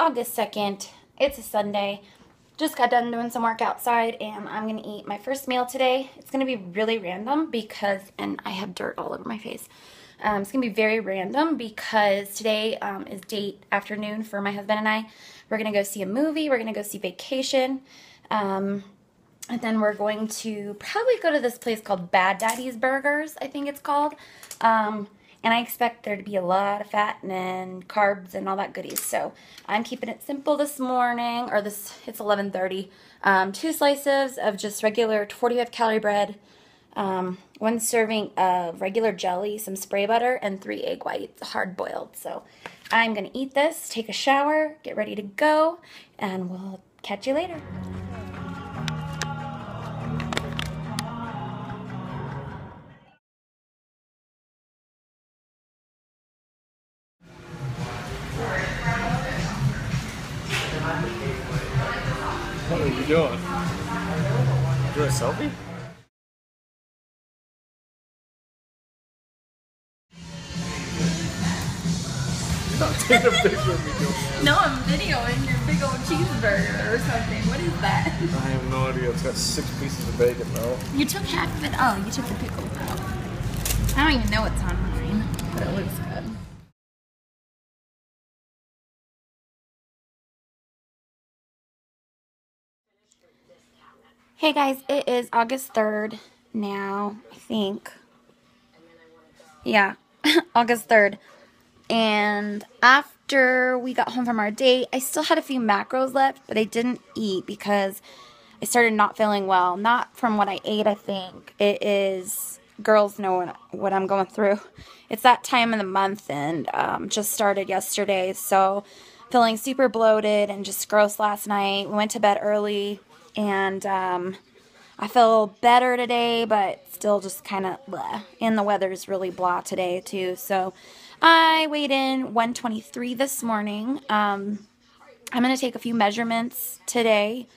August 2nd. It's a Sunday. Just got done doing some work outside and I'm going to eat my first meal today. It's going to be really random because, and I have dirt all over my face. It's going to be very random because today is date afternoon for my husband and I. We're going to go see a movie. We're going to go see Vacation. And then we're going to probably go to this place called Bad Daddy's Burgers, I think it's called. And I expect there to be a lot of fat and carbs and all that goodies. So I'm keeping it simple this morning, or this, it's 11:30. 2 slices of just regular 45 calorie bread, 1 serving of regular jelly, some spray butter, and 3 egg whites, hard boiled. So I'm gonna eat this, take a shower, get ready to go, and we'll catch you later. What are you doing? You doing a selfie? Don't take a picture of me doing that. No, I'm videoing your big old cheeseburger or something. What is that? I have no idea. It's got 6 pieces of bacon though. You took half of it. Oh, you took the pickle out. I don't even know what's on mine, but it looks good. Hey guys, it is August 3rd now, I think. Yeah, August 3rd. And after we got home from our date, I still had a few macros left, but I didn't eat because I started not feeling well. Not from what I ate, I think. It is, girls know what I'm going through. It's that time of the month and just started yesterday. So feeling super bloated and just gross last night. We went to bed early. And I feel better today, but still just kind of bleh. And the weather's really blah today, too. So I weighed in 123 this morning. I'm going to take a few measurements today.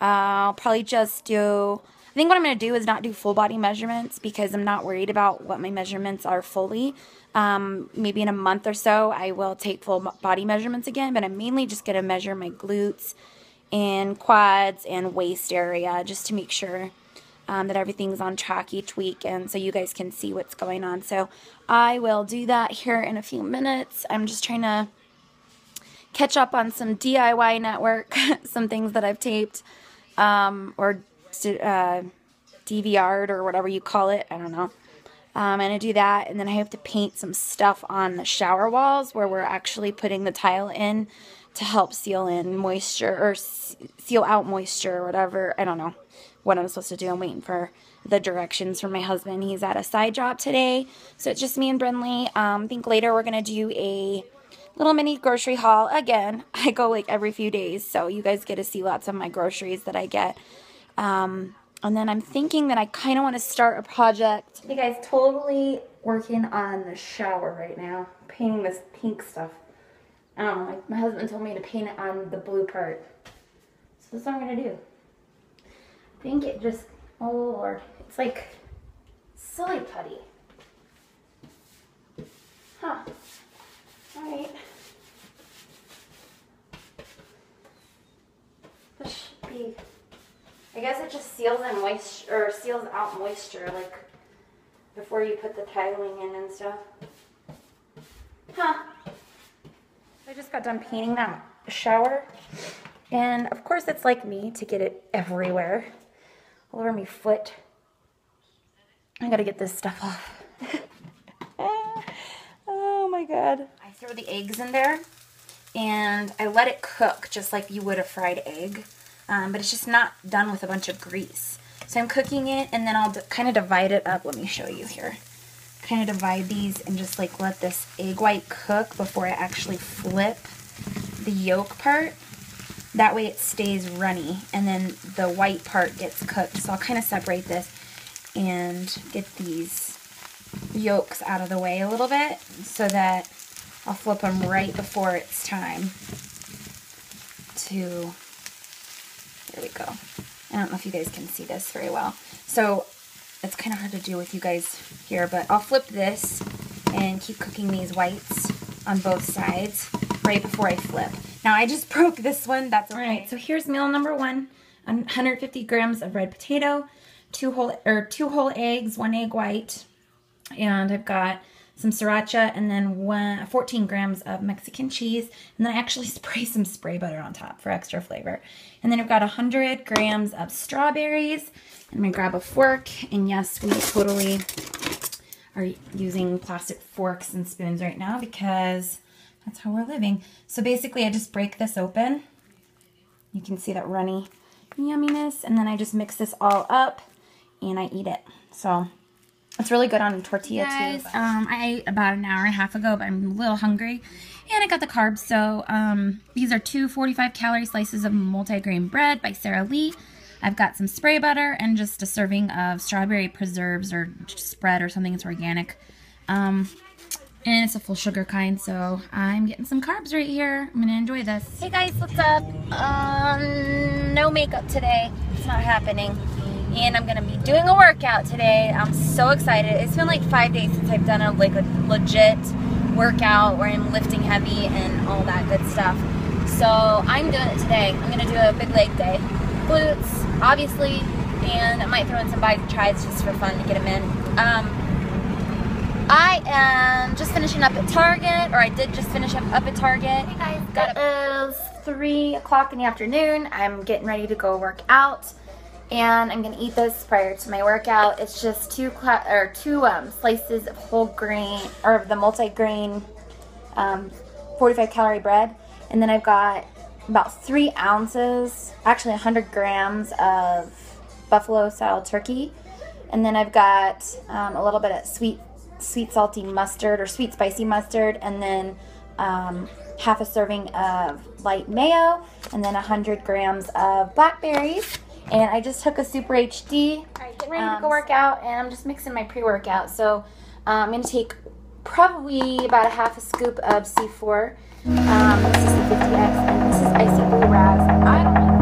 I'll probably just do, I think what I'm going to do is not do full body measurements because I'm not worried about what my measurements are fully. Maybe in a month or so, I will take full body measurements again, but I'm mainly just going to measure my glutes and quads and waist area just to make sure that everything's on track each week and so you guys can see what's going on. So I will do that here in a few minutes. I'm just trying to catch up on some DIY network, some things that I've taped or DVR'd or whatever you call it. I don't know. I'm going to do that and then I have to paint some stuff on the shower walls where we're actually putting the tile in to help seal in moisture or seal out moisture or whatever. I don't know what I'm supposed to do. I'm waiting for the directions from my husband. He's at a side job today. So it's just me and Brinley. I think later we're going to do a little mini grocery haul. Again, I go like every few days. So you guys get to see lots of my groceries that I get. And then I'm thinking that I kind of want to start a project. You guys, totally working on the shower right now. Painting this pink stuff. I don't know, my husband told me to paint it on the blue part. So that's what I'm going to do. I think it just, oh Lord, it's like silly putty. Huh. Alright. This should be, I guess it just seals in moisture, or seals out moisture, like before you put the tiling in and stuff. Huh. I just got done painting that shower, and of course it's like me to get it everywhere, all over my foot. I gotta get this stuff off. Oh my God. I throw the eggs in there, and I let it cook just like you would a fried egg. but it's just not done with a bunch of grease. So I'm cooking it, and then I'll kind of divide it up. Let me show you here. Kind of divide these and just like let this egg white cook before I actually flip the yolk part. That way it stays runny, and then the white part gets cooked. So I'll kind of separate this and get these yolks out of the way a little bit so that I'll flip them right before it's time to, there we go. I don't know if you guys can see this very well. So it's kind of hard to do with you guys here, but I'll flip this and keep cooking these whites on both sides right before I flip. Now I just broke this one, that's okay. All right, so here's meal number one, 150 grams of red potato, two whole eggs, 1 egg white, and I've got some sriracha, and then 14 grams of Mexican cheese, and then I actually spray some spray butter on top for extra flavor. And then I've got 100 grams of strawberries, and I'm gonna grab a fork, and yes, we totally are using plastic forks and spoons right now because that's how we're living. So basically I just break this open. You can see that runny yumminess, and then I just mix this all up and I eat it. So it's really good on a tortilla too. Guys, I ate about an hour and a half ago, but I'm a little hungry. And I got the carbs, so these are 245-calorie slices of multigrain bread by Sarah Lee. I've got some spray butter and just a serving of strawberry preserves or spread or something that's organic. And it's a full sugar kind, so I'm getting some carbs right here. I'm gonna enjoy this. Hey guys, what's up? No makeup today. It's not happening. And I'm gonna be doing a workout today. I'm so excited. It's been like 5 days since I've done a legit workout where I'm lifting heavy and all that good stuff. So I'm doing it today. I'm gonna do a big leg day. Glutes, obviously, and I might throw in some bicep tries just for fun to get them in. I am just finishing up at Target, or I did just finish up at Target. Hey guys, it is 3 o'clock in the afternoon. I'm getting ready to go work out. And I'm gonna eat this prior to my workout. It's just two slices of whole grain, or the multi-grain 45-calorie bread. And then I've got about 3 ounces, actually 100 grams of buffalo-style turkey. And then I've got a little bit of sweet salty mustard, or sweet spicy mustard, and then half a serving of light mayo, and then 100 grams of blackberries. And I just took a Super HD. All right, getting ready to go work out, and I'm just mixing my pre-workout. So I'm gonna take probably about a half a scoop of C4. This is C50X, and this is Icy Blue Raz. I don't know.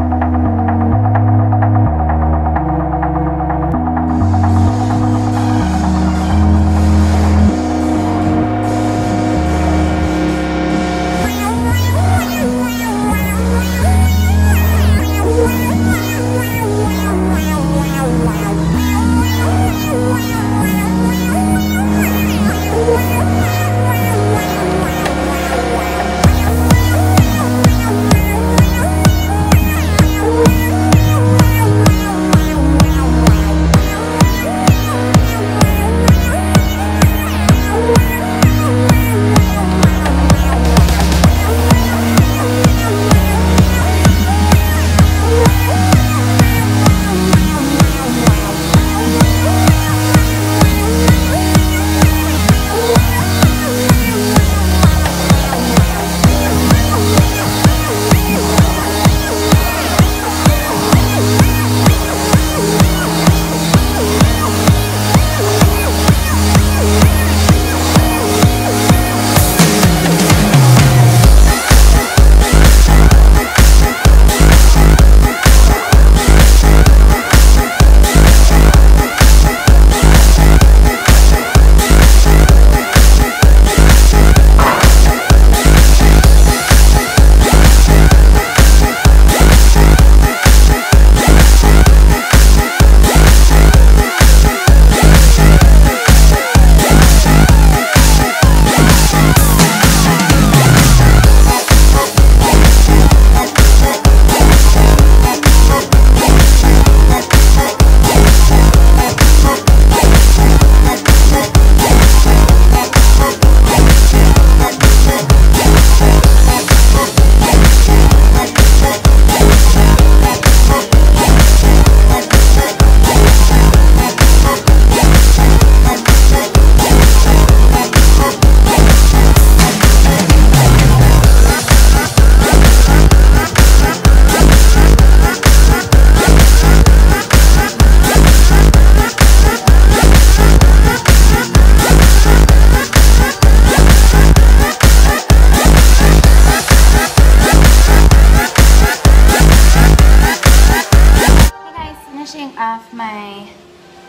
off my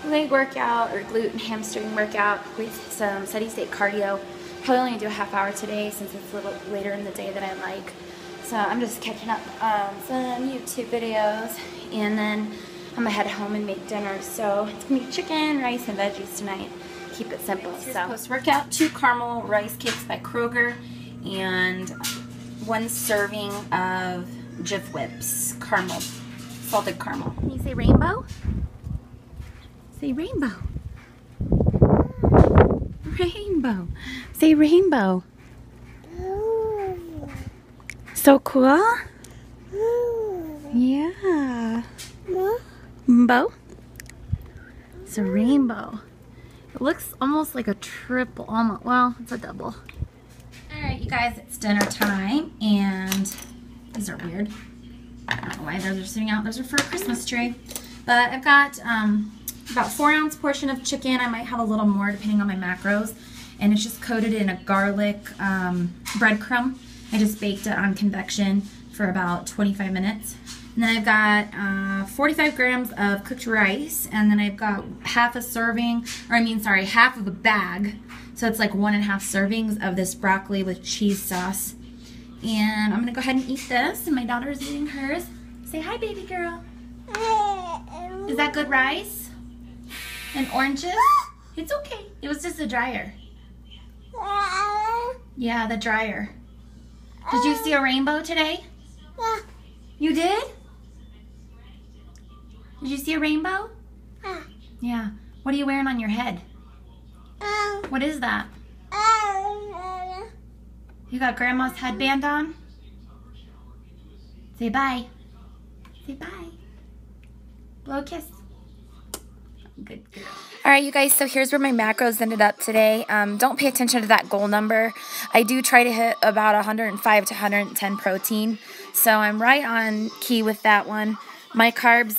leg workout or glute and hamstring workout with some steady state cardio. Probably only do a half hour today since it's a little later in the day than I like. So I'm just catching up on some YouTube videos, and then I'm gonna head home and make dinner. So it's gonna be chicken, rice, and veggies tonight. Keep it simple. So post-workout, 2 caramel rice cakes by Kroger and 1 serving of Jif Whips caramel, salted caramel. Can you say rainbow? Say rainbow. Rainbow. Say rainbow. So cool. Yeah. Bow. It's a rainbow. It looks almost like a triple, almost. Well, it's a double. All right, you guys, it's dinner time, and these are weird. I don't know why those are sitting out. Those are for a Christmas tree. But I've got about 4-ounce portion of chicken. I might have a little more depending on my macros. And it's just coated in a garlic breadcrumb. I just baked it on convection for about 25 minutes. And then I've got 45 grams of cooked rice, and then I've got half of a bag. So it's like 1.5 servings of this broccoli with cheese sauce. And I'm gonna go ahead and eat this, and my daughter's eating hers. Say hi, baby girl. Is that good rice? And oranges? It's okay, it was just the dryer. Yeah, the dryer. Did you see a rainbow today? You did? Did you see a rainbow? Yeah. What are you wearing on your head? What is that? You got grandma's headband on? Say bye. Say bye. Blow a kiss. Good girl. All right, you guys, so here's where my macros ended up today. Don't pay attention to that goal number. I do try to hit about 105 to 110 protein, so I'm right on key with that one. My carbs,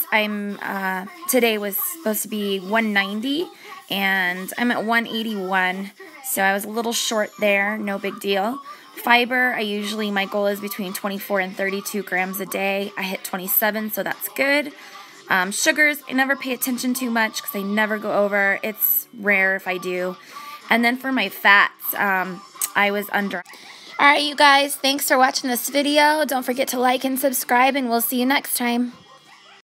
today was supposed to be 190, and I'm at 181, so I was a little short there, no big deal. Fiber, my goal is between 24 and 32 grams a day. I hit 27, so that's good. Sugars, I never pay attention too much because I never go over. It's rare if I do. And then for my fats, I was under. All right, you guys, thanks for watching this video. Don't forget to like and subscribe, and we'll see you next time.